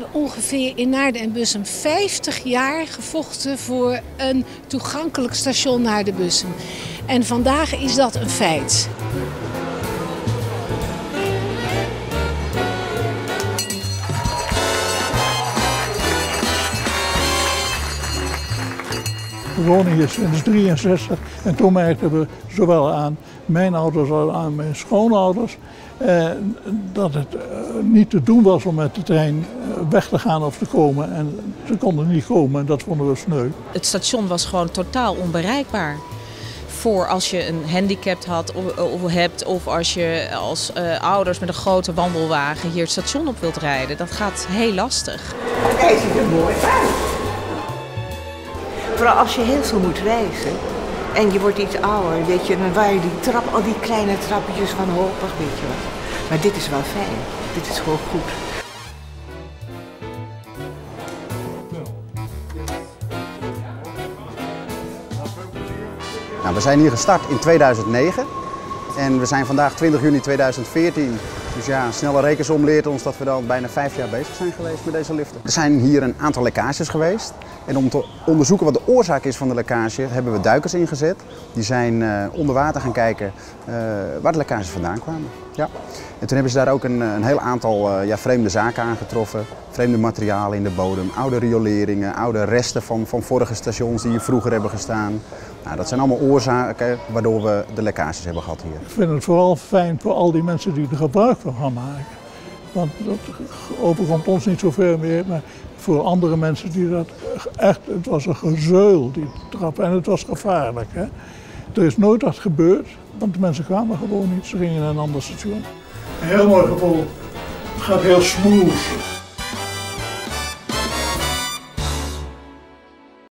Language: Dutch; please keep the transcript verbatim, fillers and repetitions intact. hebben ongeveer in Naarden-Bussum vijftig jaar gevochten voor een toegankelijk station Naarden-Bussum. En vandaag is dat een feit. We wonen hier sinds drieënzestig en toen merkten we zowel aan mijn ouders als aan mijn schoonouders eh, dat het eh, niet te doen was om met de trein weg te gaan of te komen. En ze konden niet komen en dat vonden we sneu. Het station was gewoon totaal onbereikbaar. Voor als je een handicap had of, of hebt of als je als uh, ouders met een grote wandelwagen hier het station op wilt rijden. Dat gaat heel lastig. Kijk, ziet er mooi uit. Vooral als je heel veel moet reizen en je wordt iets ouder, weet je, dan waar je die trap, al die kleine trappetjes van wanhopig, weet je wel. Maar dit is wel fijn, dit is gewoon goed. Nou, we zijn hier gestart in tweeduizend negen en we zijn vandaag twintig juni tweeduizend veertien. Dus ja, een snelle rekensom leert ons dat we dan bijna vijf jaar bezig zijn geweest met deze liften. Er zijn hier een aantal lekkages geweest. En om te onderzoeken wat de oorzaak is van de lekkage hebben we duikers ingezet. Die zijn uh, onder water gaan kijken uh, waar de lekkages vandaan kwamen. Ja. En toen hebben ze daar ook een, een heel aantal uh, ja, vreemde zaken aangetroffen. Vreemde materialen in de bodem, oude rioleringen, oude resten van, van vorige stations die hier vroeger hebben gestaan. Nou, dat zijn allemaal oorzaken waardoor we de lekkages hebben gehad hier. Ik vind het vooral fijn voor al die mensen die er gebruik van gaan maken. Want dat overkomt ons niet zoveel meer, maar voor andere mensen die dat echt, het was een gezeul die trap en het was gevaarlijk. Hè? Er is nooit dat gebeurd, want de mensen kwamen gewoon niet, ze gingen naar een ander station. Een heel mooi gevoel, het gaat heel smooth.